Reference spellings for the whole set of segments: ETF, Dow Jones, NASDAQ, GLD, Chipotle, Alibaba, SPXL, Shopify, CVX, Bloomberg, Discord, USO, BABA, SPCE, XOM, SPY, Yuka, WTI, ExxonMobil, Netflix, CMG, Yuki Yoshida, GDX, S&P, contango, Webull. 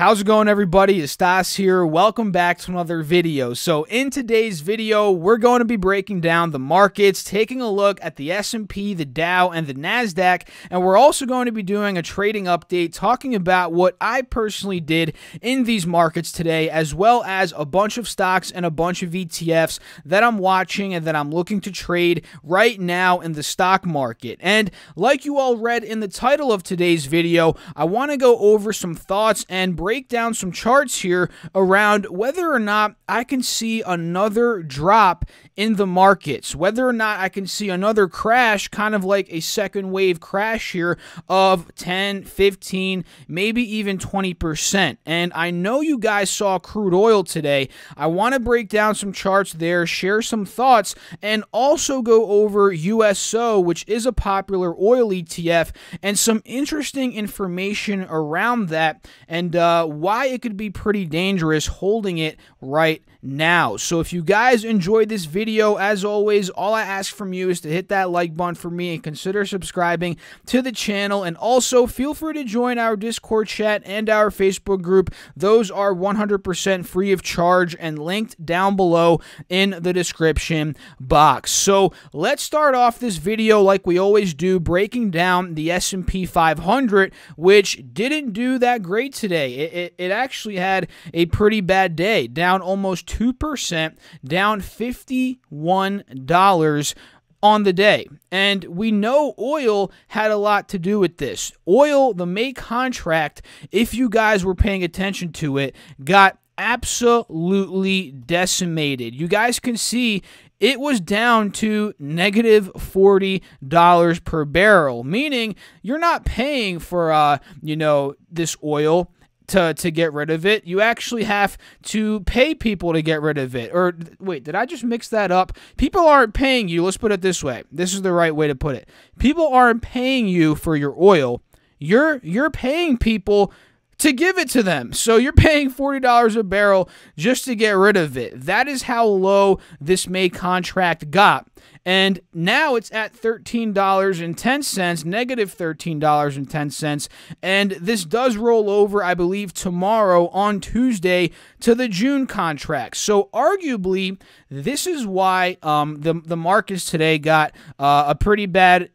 How's it going, everybody? It's Stas here. Welcome back to another video. So in today's video, we're going to be breaking down the markets, taking a look at the S&P, the Dow, and the NASDAQ, and we're also going to be doing a trading update, talking about what I personally did in these markets today, as well as a bunch of stocks and a bunch of ETFs that I'm watching and that I'm looking to trade right now in the stock market. And like you all read in the title of today's video, I want to go over some thoughts and break down some charts here around whether or not I can see another drop in the markets, whether or not I can see another crash, kind of like a second wave crash here of 10, 15, maybe even 20%. And I know you guys saw crude oil today. I want to break down some charts there, share some thoughts, and also go over USO, which is a popular oil ETF, and some interesting information around that, and why it could be pretty dangerous holding it right now. So if you guys enjoyed this video, as always, all I ask from you is to hit that like button for me and consider subscribing to the channel. And also feel free to join our Discord chat and our Facebook group. Those are 100% free of charge and linked down below in the description box. So let's start off this video like we always do, breaking down the S&P 500, which didn't do that great today. It actually had a pretty bad day, down almost 2%, down $51 on the day. And we know oil had a lot to do with this. Oil, the May contract, if you guys were paying attention to it, got absolutely decimated. You guys can see it was down to negative $40 per barrel, meaning you're not paying for, you know, this oil to get rid of it. You actually have to pay people to get rid of it. Or wait, did I just mix that up? People aren't paying you. Let's put it this way. This is the right way to put it. People aren't paying you for your oil. You're paying people to give it to them. So you're paying $40 a barrel just to get rid of it. That is how low this May contract got. And now it's at $13.10, negative $13.10. And this does roll over, I believe, tomorrow on Tuesday to the June contract. So arguably, this is why the markets today got a pretty bad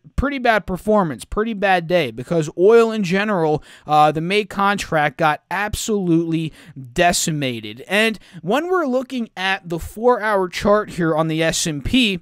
performance, pretty bad day, because oil in general, the May contract got absolutely decimated. And when we're looking at the 4-hour chart here on the S&P,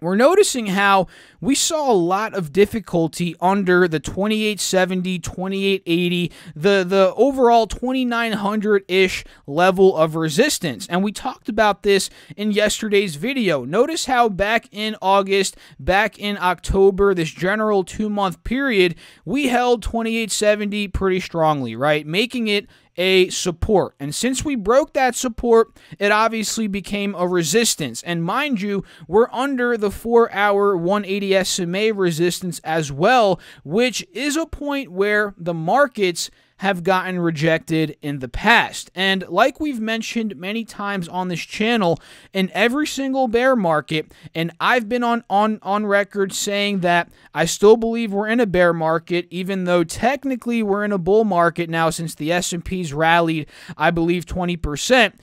we're noticing how we saw a lot of difficulty under the 2870, 2880, the overall 2900-ish level of resistance. And we talked about this in yesterday's video. Notice how back in August, back in October, this general two-month period, we held 2870 pretty strongly, right? Making it a support. And since we broke that support, it obviously became a resistance. And mind you, we're under the 4-hour 180 SMA resistance as well, which is a point where the markets have gotten rejected in the past. And like we've mentioned many times on this channel, in every single bear market, and I've been on record saying that I still believe we're in a bear market, even though technically we're in a bull market now since the S&P's rallied, I believe, 20%.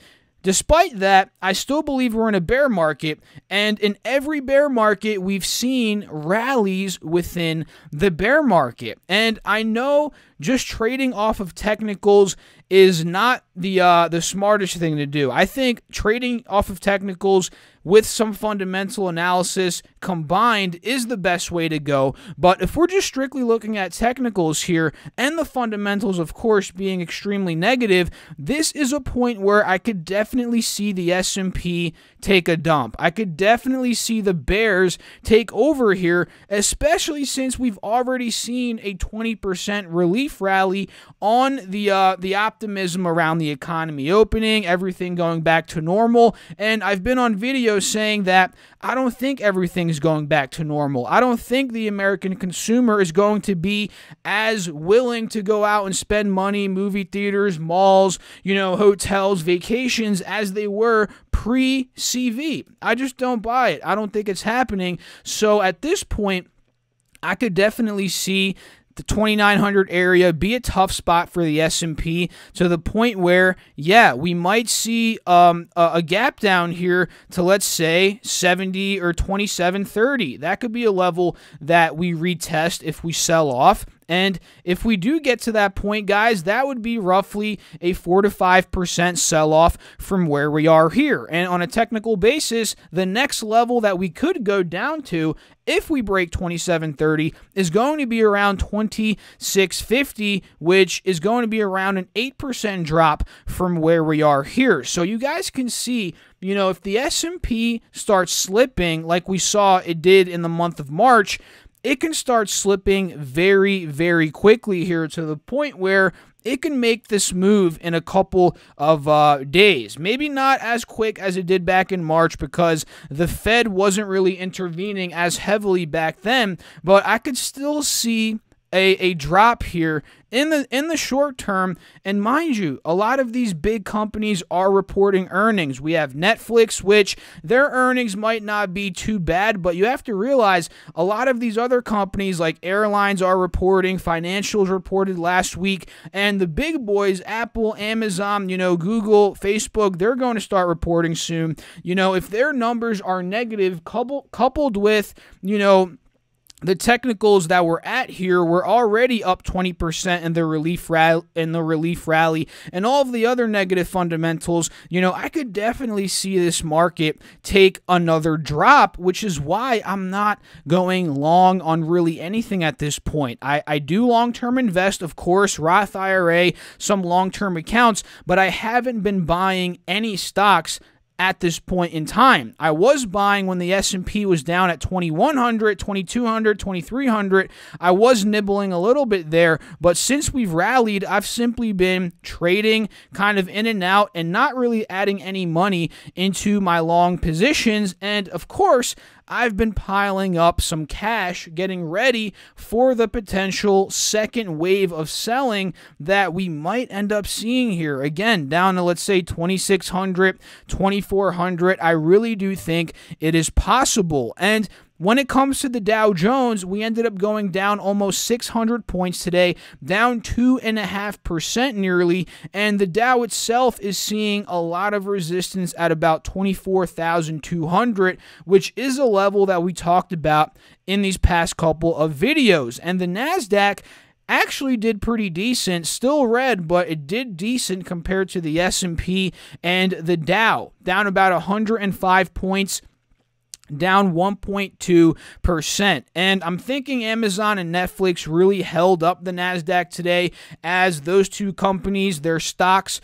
Despite that, I still believe we're in a bear market, and in every bear market, we've seen rallies within the bear market. And I know just trading off of technicals is not the smartest thing to do. I think trading off of technicals with some fundamental analysis combined is the best way to go. But if we're just strictly looking at technicals here, and the fundamentals, of course, being extremely negative, this is a point where I could definitely see the S&P take a dump. I could definitely see the bears take over here, especially since we've already seen a 20% relief rally on the optimism around the economy opening, everything going back to normal. And I've been on video saying that I don't think everything's going back to normal. I don't think the American consumer is going to be as willing to go out and spend money, movie theaters, malls, you know, hotels, vacations, as they were pre-CV. I just don't buy it. I don't think it's happening. So at this point, I could definitely see the 2,900 area be a tough spot for the S&P, to the point where, yeah, we might see a gap down here to, let's say, 70 or 2730. That could be a level that we retest if we sell off. And if we do get to that point, guys, that would be roughly a 4 to 5% sell-off from where we are here. And on a technical basis, the next level that we could go down to, if we break 2730, is going to be around 2650, which is going to be around an 8% drop from where we are here. So you guys can see, you know, if the S&P starts slipping like we saw it did in the month of March, it can start slipping very, very quickly here, to the point where it can make this move in a couple of days. Maybe not as quick as it did back in March, because the Fed wasn't really intervening as heavily back then, but I could still see a drop here in the short term. And mind you, a lot of these big companies are reporting earnings. We have Netflix, which their earnings might not be too bad, but you have to realize a lot of these other companies like airlines are reporting, financials reported last week, and the big boys, Apple, Amazon, you know, Google, Facebook, they're going to start reporting soon. You know, if their numbers are negative, coupled with, you know, the technicals that we're at here, we're already up 20% in the relief rally, and all of the other negative fundamentals, you know, I could definitely see this market take another drop, which is why I'm not going long on really anything at this point. I do long-term invest, of course, Roth IRA, some long-term accounts, but I haven't been buying any stocks at this point in time. I was buying when the S&P was down at 2100, 2200, 2300. I was nibbling a little bit there, but since we've rallied, I've simply been trading kind of in and out and not really adding any money into my long positions. And of course, I've been piling up some cash, getting ready for the potential second wave of selling that we might end up seeing here. Again, down to, let's say, 2600, 2400. I really do think it is possible. And when it comes to the Dow Jones, we ended up going down almost 600 points today, down 2.5% nearly, and the Dow itself is seeing a lot of resistance at about 24,200, which is a level that we talked about in these past couple of videos. And the NASDAQ actually did pretty decent, still red, but it did decent compared to the S&P and the Dow, down about 105 points, down 1.2%. And I'm thinking Amazon and Netflix really held up the NASDAQ today, as those two companies, their stocks,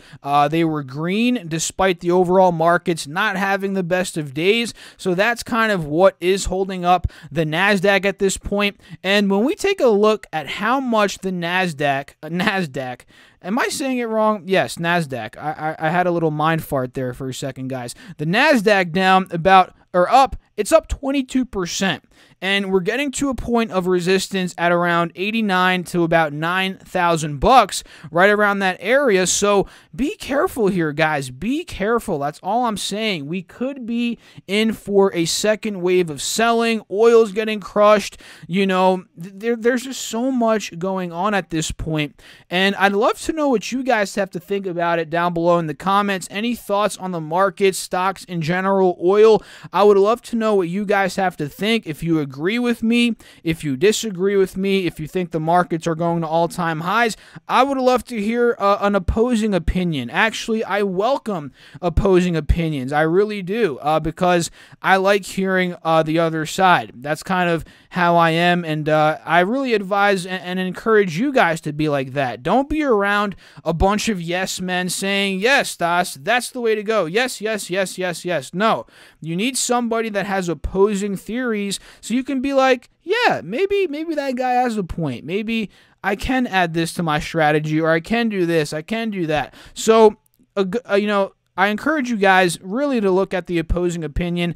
they were green despite the overall markets not having the best of days. So that's kind of what is holding up the NASDAQ at this point. And when we take a look at how much the NASDAQ, am I saying it wrong? Yes, NASDAQ. I had a little mind fart there for a second, guys. The NASDAQ down about, or up, it's up 22%. And we're getting to a point of resistance at around 89 to about 9,000 bucks, right around that area. So be careful here, guys. Be careful. That's all I'm saying. We could be in for a second wave of selling. Oil's getting crushed. You know, there's just so much going on at this point. And I'd love to know what you guys have to think about it down below in the comments. Any thoughts on the market, stocks in general, oil? I would love to know what you guys have to think. If you agree with me, if you disagree with me, if you think the markets are going to all-time highs, I would love to hear an opposing opinion. Actually, I welcome opposing opinions. I really do, because I like hearing the other side. That's kind of how I am, and I really advise and encourage you guys to be like that. Don't be around a bunch of yes men saying, yes, Stas, that's the way to go. Yes, yes, yes, yes, yes. No, you need somebody that has opposing theories, so you can be like, yeah, maybe that guy has a point. Maybe I can add this to my strategy, or I can do this, I can do that. So, you know, I encourage you guys really to look at the opposing opinion,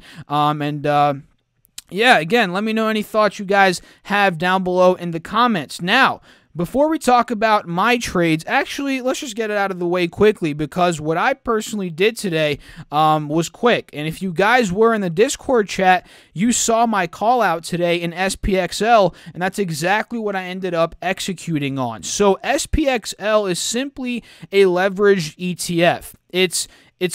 yeah, again, let me know any thoughts you guys have down below in the comments. Now, Before we talk about my trades, actually, let's just get it out of the way quickly, because what I personally did today was quick. And if you guys were in the Discord chat, you saw my call out today in SPXL, and that's exactly what I ended up executing on. So SPXL is simply a leveraged ETF. It's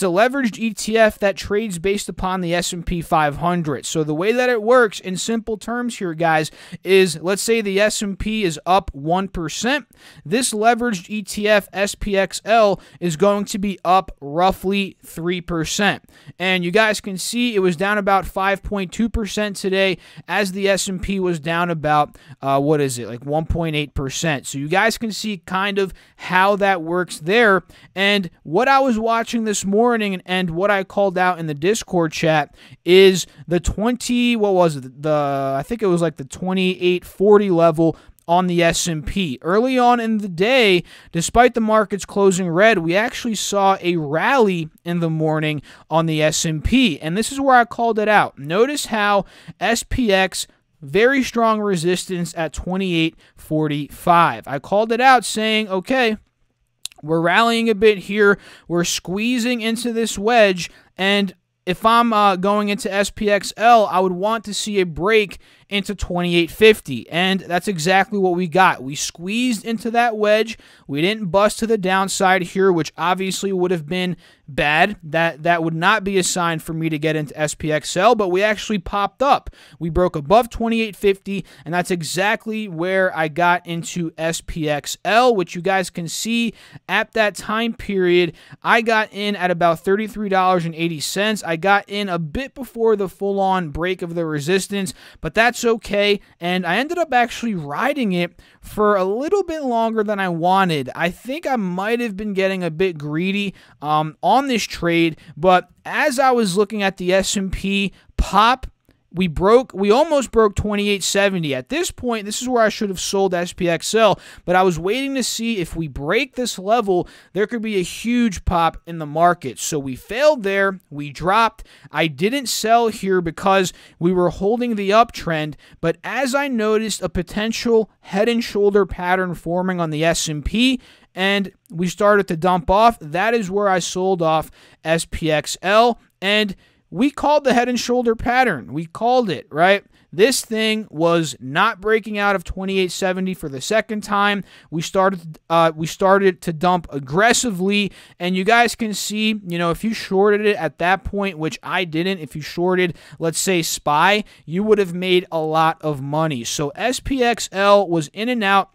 a leveraged ETF that trades based upon the S&P 500. So the way that it works in simple terms here, guys, is let's say the S&P is up 1%. This leveraged ETF, SPXL, is going to be up roughly 3%. And you guys can see it was down about 5.2% today, as the S&P was down about, what is it, like 1.8%. So you guys can see kind of how that works there. And what I was watching this morning and what I called out in the Discord chat is the 2840 level on the S&P. Early on in the day, despite the markets closing red, we actually saw a rally in the morning on the S&P, and this is where I called it out. Notice how SPX, very strong resistance at 2845. I called it out saying, okay, we're rallying a bit here. We're squeezing into this wedge. And if I'm going into SPXL, I would want to see a break into 2850. And that's exactly what we got. We squeezed into that wedge. We didn't bust to the downside here, which obviously would have been bad. That would not be a sign for me to get into SPXL, but we actually popped up. We broke above 2850, and that's exactly where I got into SPXL, which you guys can see at that time period. I got in at about $33.80. I got in a bit before the full-on break of the resistance, but that's okay, and I ended up actually riding it for a little bit longer than I wanted. I think I might have been getting a bit greedy on this trade, but as I was looking at the S&P pop, we almost broke 2870. At this point, this is where I should have sold SPXL, but I was waiting to see if we break this level, there could be a huge pop in the market. So we failed there. We dropped. I didn't sell here because we were holding the uptrend, but as I noticed a potential head and shoulder pattern forming on the S&P, and we started to dump off, that is where I sold off SPXL, and we called the head and shoulder pattern. We called it, right? This thing was not breaking out of 2870 for the second time. We started to dump aggressively, and you guys can see, you know, if you shorted it at that point, which I didn't, if you shorted, let's say SPY, you would have made a lot of money. So SPXL was in and out.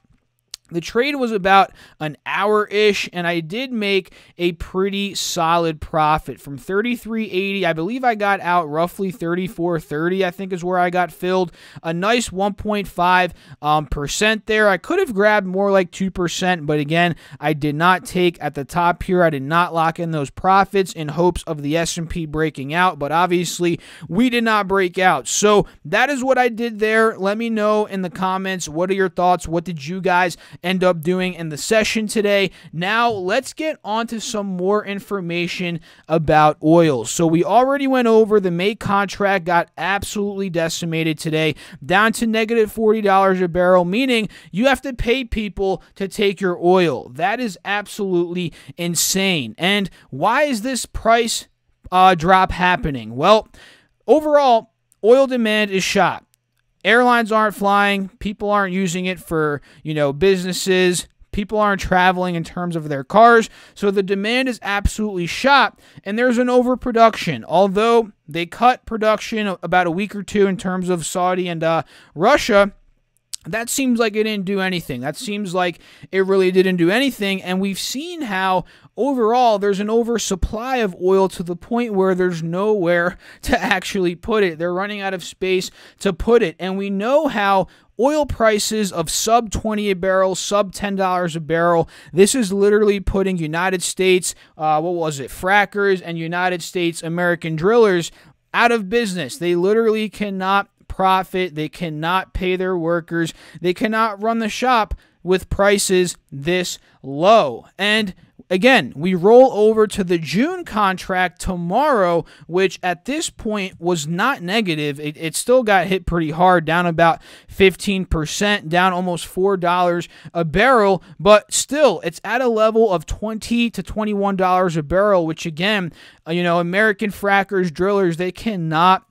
The trade was about an hour-ish, and I did make a pretty solid profit from 33.80. I believe I got out roughly 34.30, I think is where I got filled. A nice 1.5% there. I could have grabbed more like 2%, but again, I did not take at the top here. I did not lock in those profits in hopes of the S&P breaking out, but obviously we did not break out. So that is what I did there. Let me know in the comments, what are your thoughts? What did you guys end up doing in the session today? Now let's get on to some more information about oil. So we already went over the May contract got absolutely decimated today, down to negative $40 a barrel, meaning you have to pay people to take your oil. That is absolutely insane. And why is this price drop happening? Well, overall, oil demand is shot. Airlines aren't flying, people aren't using it for, you know, businesses, people aren't traveling in terms of their cars, so the demand is absolutely shot, and there's an overproduction. Although they cut production about a week or two in terms of Saudi and Russia, that seems like it didn't do anything. That seems like it really didn't do anything, and we've seen how overall there's an oversupply of oil to the point where there's nowhere to actually put it. They're running out of space to put it, and we know how oil prices of sub 20 a barrel, sub $10 a barrel. This is literally putting United States, frackers and United States American drillers out of business. They literally cannot profit. They cannot pay their workers. They cannot run the shop with prices this low. And Again, we roll over to the June contract tomorrow, which at this point was not negative. It still got hit pretty hard, down about 15%, down almost $4 a barrel, but still, it's at a level of $20 to $21 a barrel, which again, you know, American frackers, drillers, they cannot,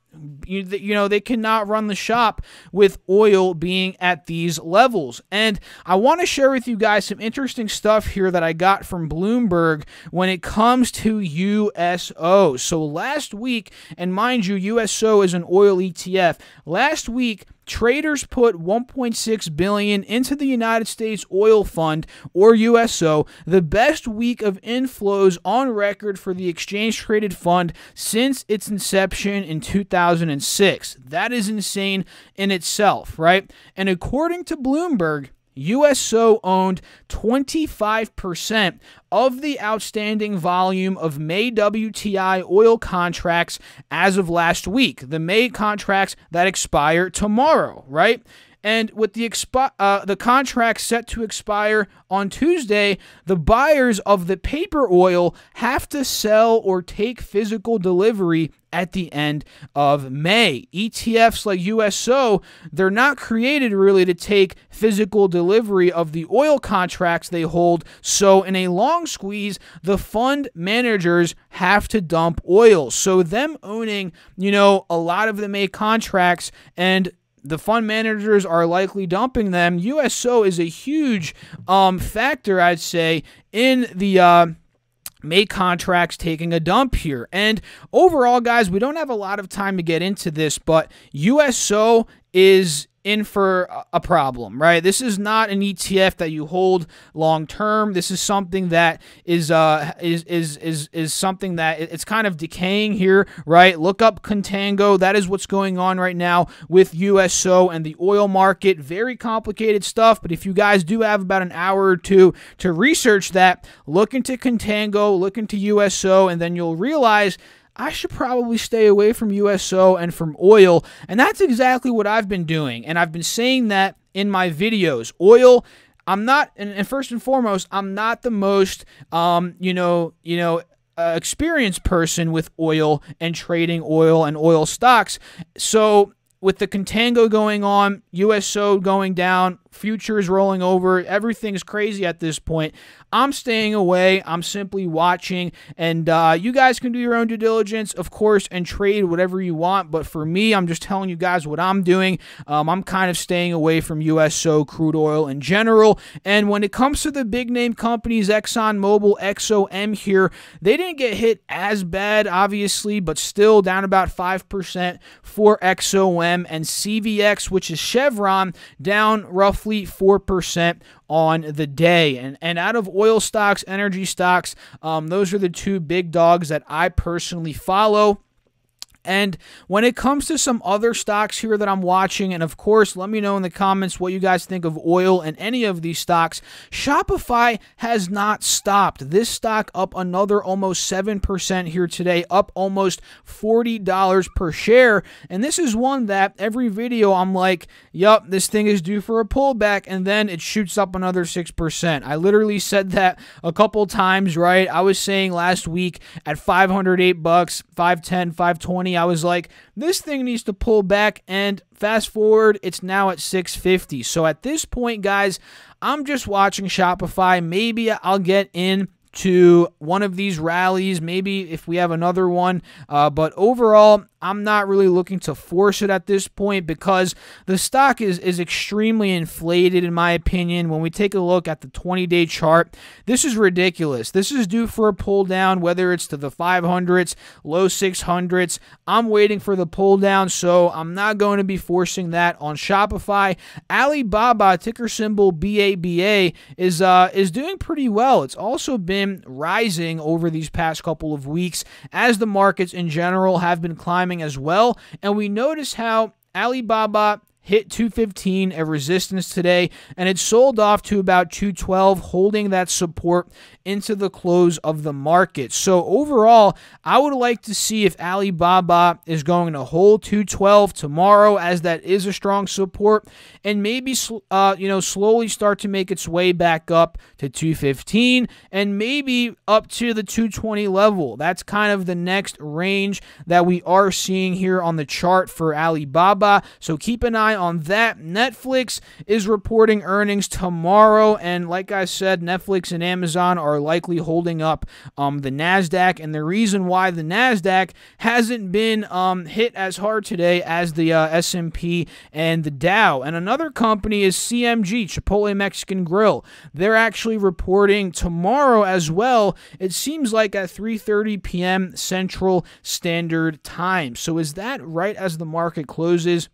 you know, they cannot run the shop with oil being at these levels. And I want to share with you guys some interesting stuff here that I got from Bloomberg when it comes to USO. So last week, and mind you, USO is an oil ETF. Last week, traders put $1.6 billion into the United States Oil Fund, or USO, the best week of inflows on record for the exchange-traded fund since its inception in 2006. That is insane in itself, right? And according to Bloomberg, USO owned 25% of the outstanding volume of May WTI oil contracts as of last week, the May contracts that expire tomorrow, right? And with the contract set to expire on Tuesday, the buyers of the paper oil have to sell or take physical delivery at the end of May. ETFs like USO, they're not created really to take physical delivery of the oil contracts they hold. So in a long squeeze, the fund managers have to dump oil. So them owning, you know, a lot of the May contracts, and the fund managers are likely dumping them. USO is a huge factor, I'd say, in the May contracts taking a dump here. And overall, guys, we don't have a lot of time to get into this, but USO is in for a problem, right? This is not an ETF that you hold long term. This is something that is something that it's kind of decaying here, right? Look up contango. That is what's going on right now with USO and the oil market. Very complicated stuff, but if you guys do have about an hour or two to research that, look into contango, look into USO, and then you'll realize I should probably stay away from USO and from oil. And that's exactly what I've been doing. And I've been saying that in my videos. Oil, I'm not, and first and foremost, I'm not the most, experienced person with oil and trading oil and oil stocks. So with the contango going on, USO going down, futures rolling over, everything's crazy at this point. I'm staying away. I'm simply watching, and you guys can do your own due diligence, of course, and trade whatever you want. But for me, I'm just telling you guys what I'm doing. I'm kind of staying away from USO, crude oil in general. And when it comes to the big name companies, ExxonMobil, XOM here, they didn't get hit as bad, obviously, but still down about 5% for XOM. And CVX, which is Chevron, down roughly 4% on the day. And out of oil stocks, energy stocks, those are the two big dogs that I personally follow. And when it comes to some other stocks here that I'm watching, and of course, let me know in the comments what you guys think of oil and any of these stocks. Shopify has not stopped. This stock up another almost 7% here today, up almost $40 per share. And this is one that every video I'm like, yup, this thing is due for a pullback, and then it shoots up another 6%. I literally said that a couple times, right? I was saying last week at $508, $510, $520, I was like, this thing needs to pull back, and fast forward, it's now at $650. So at this point, guys, I'm just watching Shopify. Maybe I'll get in to one of these rallies, maybe if we have another one, but overall, I'm not really looking to force it at this point because the stock is extremely inflated, in my opinion. When we take a look at the 20-day chart, this is ridiculous. This is due for a pull down, whether it's to the 500s, low 600s. I'm waiting for the pull down, so I'm not going to be forcing that on Shopify. Alibaba, ticker symbol BABA, is doing pretty well. It's also been rising over these past couple of weeks as the markets in general have been climbing as well. And we notice how Alibaba hit 215, a resistance today, and it sold off to about 212, holding that support into the close of the market. So overall, I would like to see if Alibaba is going to hold 212 tomorrow, as that is a strong support, and maybe slowly start to make its way back up to 215 and maybe up to the 220 level. That's kind of the next range that we are seeing here on the chart for Alibaba. So keep an eye on that. Netflix is reporting earnings tomorrow, and like I said, Netflix and Amazon are likely holding up the NASDAQ, and the reason why the NASDAQ hasn't been hit as hard today as the S&P and the Dow. And another company is CMG, Chipotle Mexican Grill. They're actually reporting tomorrow as well, it seems like at 3:30 p.m. Central Standard Time. So is that right as the market closes?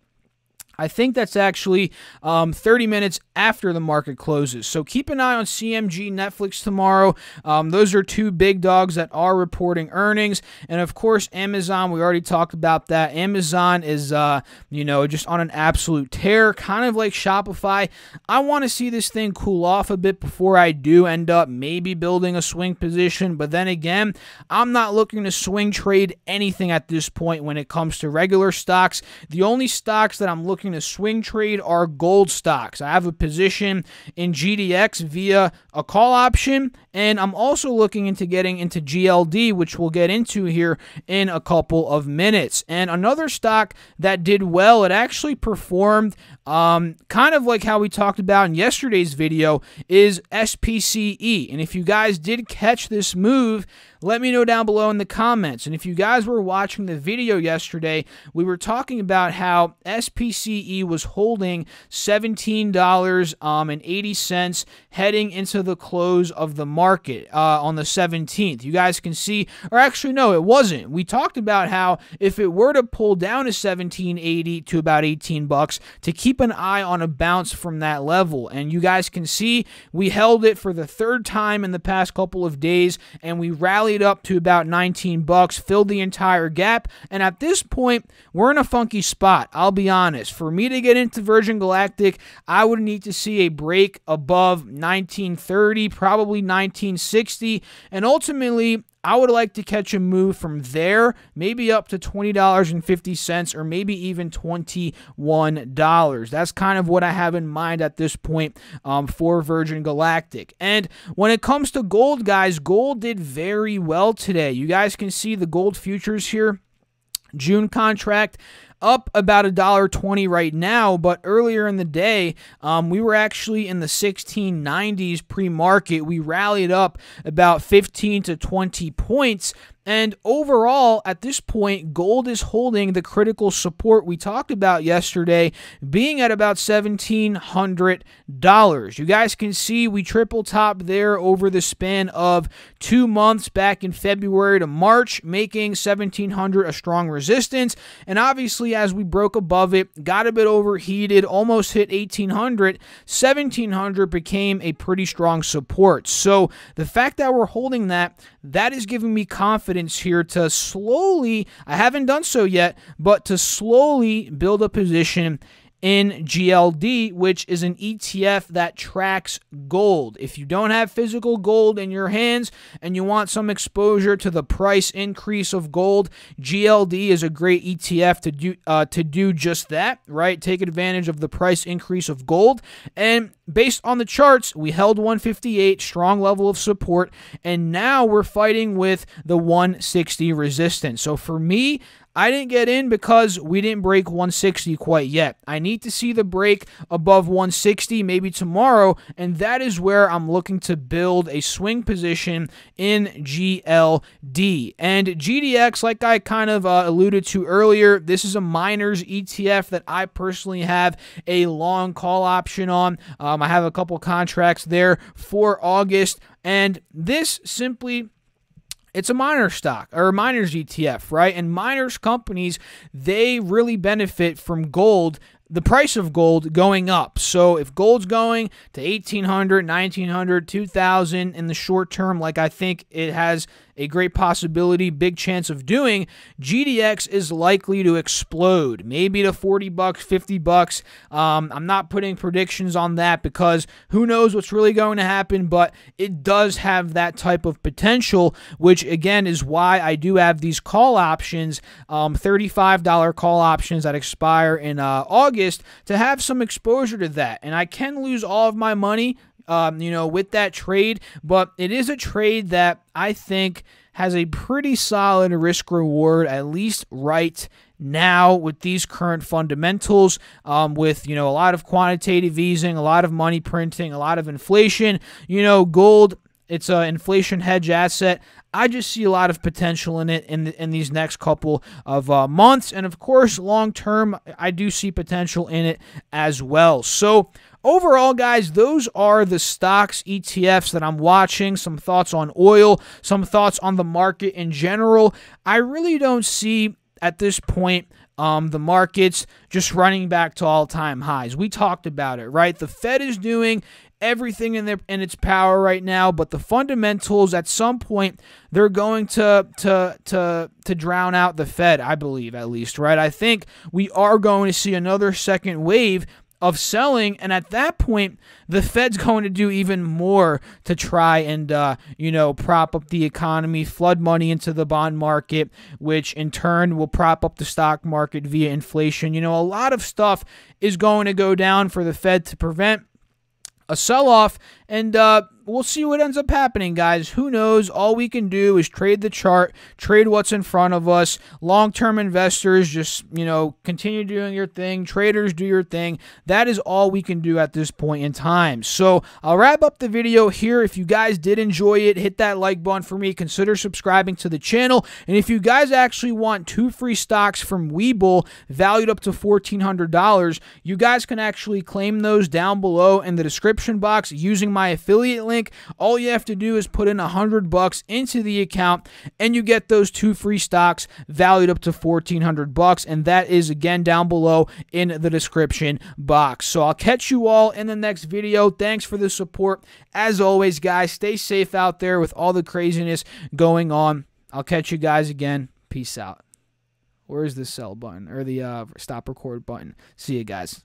I think that's actually 30 minutes after the market closes. So keep an eye on CMG, Netflix tomorrow. Those are two big dogs that are reporting earnings. And of course, Amazon, we already talked about that. Amazon is, just on an absolute tear, kind of like Shopify. I want to see this thing cool off a bit before I do end up maybe building a swing position. But then again, I'm not looking to swing trade anything at this point when it comes to regular stocks. The only stocks that I'm looking to swing trade are gold stocks. I have a position in GDX via a call option, and I'm also looking into getting into GLD, which we'll get into here in a couple of minutes. And another stock that did well, it actually performed kind of like how we talked about in yesterday's video, is SPCE. And if you guys did catch this move, let me know down below in the comments. And if you guys were watching the video yesterday, we were talking about how SPCE was holding $17.80 heading into the close of the market on the 17th. You guys can see, or actually no, it wasn't. We talked about how if it were to pull down to 17.80 to about 18 bucks, to keep an eye on a bounce from that level. And you guys can see we held it for the third time in the past couple of days, and we rallied up to about 19 bucks, filled the entire gap, and at this point, we're in a funky spot. I'll be honest. For me to get into Virgin Galactic, I would need to see a break above 1930, probably 1960, and ultimately, I would like to catch a move from there, maybe up to $20.50 or maybe even $21. That's kind of what I have in mind at this point for Virgin Galactic. And when it comes to gold, guys, gold did very well today. You guys can see the gold futures here, June contract, up about $1.20 right now, but earlier in the day, we were actually in the 1690s pre-market. We rallied up about 15 to 20 points. And overall, at this point, gold is holding the critical support we talked about yesterday, being at about $1,700. You guys can see we triple top there over the span of 2 months back in February to March, making $1,700 a strong resistance. And obviously, as we broke above it, got a bit overheated, almost hit $1,800, $1,700 became a pretty strong support. So the fact that we're holding that is giving me confidence here to slowly, I haven't done so yet, but to slowly build a position in GLD, which is an ETF that tracks gold. If you don't have physical gold in your hands and you want some exposure to the price increase of gold, GLD is a great ETF to do just that, right? Take advantage of the price increase of gold. And based on the charts, we held 158, strong level of support, and now we're fighting with the 160 resistance. So for me, I didn't get in because we didn't break 160 quite yet. I need to see the break above 160 maybe tomorrow, and that is where I'm looking to build a swing position in GLD. And GDX, like I kind of alluded to earlier, this is a miners ETF that I personally have a long call option on. I have a couple contracts there for August, and this simply, it's a miners stock or a miners ETF, right? And miners companies, they really benefit from gold, the price of gold going up. So if gold's going to $1,800, $1,900, $2,000 in the short term, like I think it has a great possibility, big chance of doing, GDX is likely to explode, maybe to $40, $50. I'm not putting predictions on that because who knows what's really going to happen, but it does have that type of potential, which again is why I do have these call options, $35 call options that expire in August, to have some exposure to that. And I can lose all of my money, with that trade, but it is a trade that I think has a pretty solid risk reward, at least right now with these current fundamentals, with, a lot of quantitative easing, a lot of money printing, a lot of inflation, gold, it's an inflation hedge asset. I just see a lot of potential in it in these next couple of months. And of course, long term, I do see potential in it as well. So overall, guys, those are the stocks, ETFs that I'm watching, some thoughts on oil, some thoughts on the market in general. I really don't see at this point the markets just running back to all-time highs. We talked about it, right? The Fed is doing everything in its power right now, but the fundamentals at some point they're going to drown out the Fed, I believe, at least, right? I think we are going to see another second wave of selling, and at that point the Fed's going to do even more to try and prop up the economy, flood money into the bond market, which in turn will prop up the stock market via inflation. A lot of stuff is going to go down for the Fed to prevent a sell-off, and we'll see what ends up happening, guys. Who knows? All we can do is trade the chart, trade what's in front of us. Long-term investors, just, continue doing your thing. Traders, do your thing. That is all we can do at this point in time. So I'll wrap up the video here. If you guys did enjoy it, hit that like button for me. Consider subscribing to the channel. And if you guys actually want 2 free stocks from Webull valued up to $1,400, you guys can actually claim those down below in the description box using my affiliate link. All you have to do is put in $100 into the account and you get those 2 free stocks valued up to $1,400, and that is again down below in the description box. So I'll catch you all in the next video. Thanks for the support. As always, guys, stay safe out there with all the craziness going on. I'll catch you guys again. Peace out. Where is the sell button or the stop record button? See you guys.